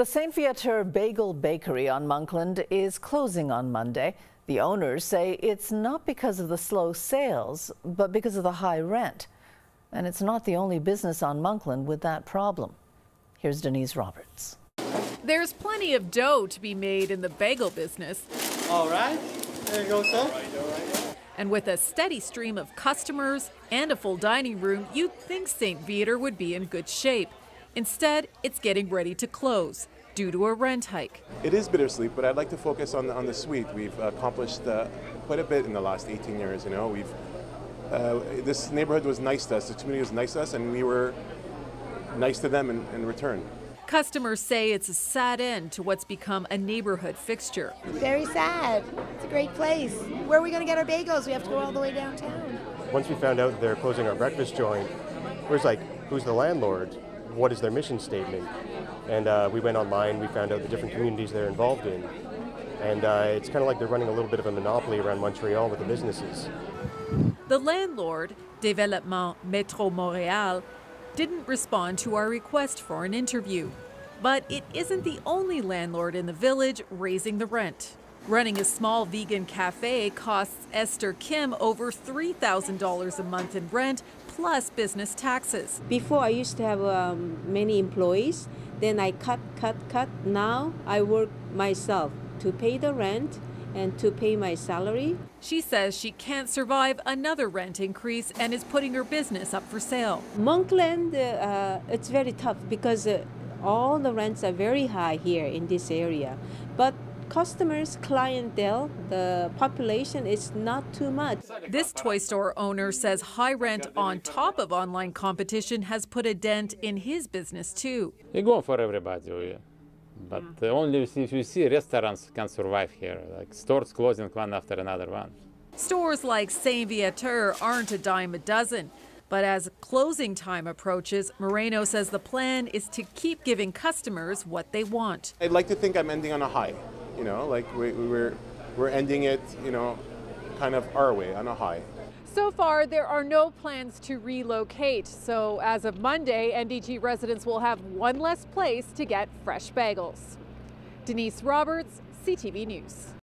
The St. Viateur Bagel Bakery on Monkland is closing on Monday. The owners say it's not because of the slow sales, but because of the high rent. And it's not the only business on Monkland with that problem. Here's Denise Roberts. There's plenty of dough to be made in the bagel business. All right, there you go, sir. All right. And with a steady stream of customers and a full dining room, you'd think St. Viateur would be in good shape. Instead, it's getting ready to close due to a rent hike. It is bittersweet, but I'd like to focus on the sweet. We've accomplished quite a bit in the last 18 years. You know, this neighborhood was nice to us, the community was nice to us, and we were nice to them in return. Customers say it's a sad end to what's become a neighborhood fixture. Very sad. It's a great place. Where are we going to get our bagels? We have to go all the way downtown. Once we found out they're closing our breakfast joint, we're just like, who's the landlord? What is their mission statement? And we went online, we found out the different communities they're involved in. And it's kind of like they're running a little bit of a monopoly around Montreal with the businesses. The landlord, Développement Metro Montréal, didn't respond to our request for an interview. But it isn't the only landlord in the village raising the rent. Running a small vegan cafe costs Esther Kim over $3,000 a month in rent, plus business taxes. Before I used to have many employees, then I cut. Now I work myself to pay the rent and to pay my salary. She says she can't survive another rent increase and is putting her business up for sale. Monkland, it's very tough because all the rents are very high here in this area. But customers, clientele, the population is not too much. This toy store owner says high rent on top of online competition has put a dent in his business too. They go for everybody, but only if you see restaurants can survive here, like stores closing one after another one. Stores like St. Viateur aren't a dime a dozen. But as closing time approaches, Moreno says the plan is to keep giving customers what they want. I'd like to think I'm ending on a high. You know, like we're ending it, you know, kind of our way on a high. So far, there are no plans to relocate. So as of Monday, NDG residents will have one less place to get fresh bagels. Denise Roberts, CTV News.